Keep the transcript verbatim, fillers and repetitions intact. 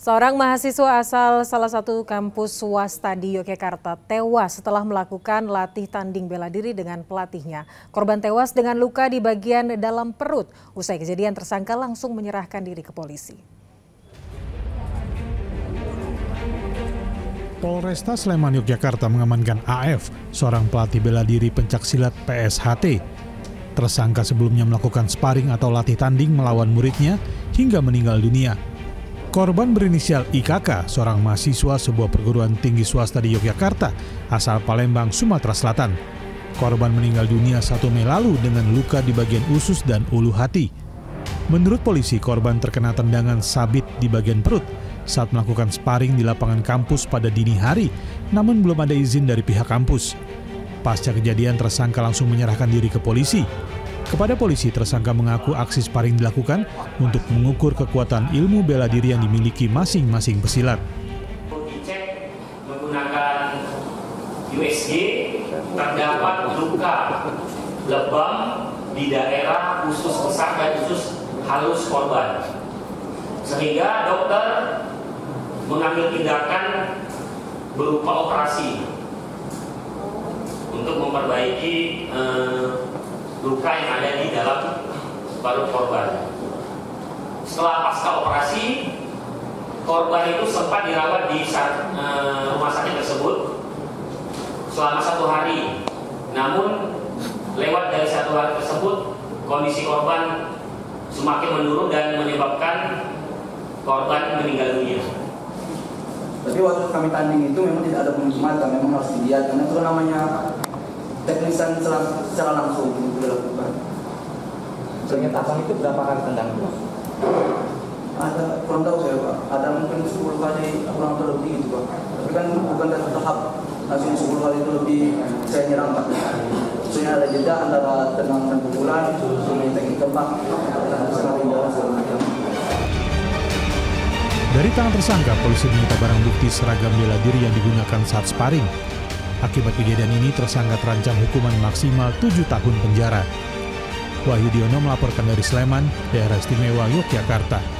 Seorang mahasiswa asal salah satu kampus swasta di Yogyakarta tewas setelah melakukan latih tanding bela diri dengan pelatihnya. Korban tewas dengan luka di bagian dalam perut. Usai kejadian, tersangka langsung menyerahkan diri ke polisi. Polresta Sleman Yogyakarta mengamankan A F, seorang pelatih bela diri pencaksilat P S H T. Tersangka sebelumnya melakukan sparring atau latih tanding melawan muridnya hingga meninggal dunia. Korban berinisial I K K, seorang mahasiswa sebuah perguruan tinggi swasta di Yogyakarta, asal Palembang, Sumatera Selatan. Korban meninggal dunia satu Mei lalu dengan luka di bagian usus dan ulu hati. Menurut polisi, korban terkena tendangan sabit di bagian perut saat melakukan sparring di lapangan kampus pada dini hari, namun belum ada izin dari pihak kampus. Pasca kejadian, tersangka langsung menyerahkan diri ke polisi. Kepada polisi, tersangka mengaku aksi sparring dilakukan untuk mengukur kekuatan ilmu bela diri yang dimiliki masing-masing pesilat. Dicek menggunakan U S G, terdapat luka lebam di daerah usus besar dan usus halus korban. Sehingga dokter mengambil tindakan berupa operasi untuk memperbaiki eh, luka yang ada di dalam baru korban. Setelah pasca operasi, korban itu sempat dirawat di rumah sakit tersebut selama satu hari. Namun, lewat dari satu hari tersebut, kondisi korban semakin menurun dan menyebabkan korban meninggal dunia. Tapi waktu kami tanding itu memang tidak ada pengikmatan, memang harus dilihat karena itu namanya teknisan secara langsung dilakukan. Soalnya tapan itu berapa kali tendang? Ada kurang tahu saya Pak. Ada mungkin sepuluh kali kurang atau lebih gitu Pak. Tapi kan bukan dari tahap langsung sepuluh kali itu lebih saya nyerang Pak. Soalnya ada jeda antara tendang dan pukulan itu soalnya teknik tembak. Dari tangan tersangka, polisi menyita barang bukti seragam bela diri yang digunakan saat sparring. Akibat kejadian ini, tersangka terancam hukuman maksimal tujuh tahun penjara. Wahyudiono melaporkan dari Sleman, Daerah Istimewa Yogyakarta.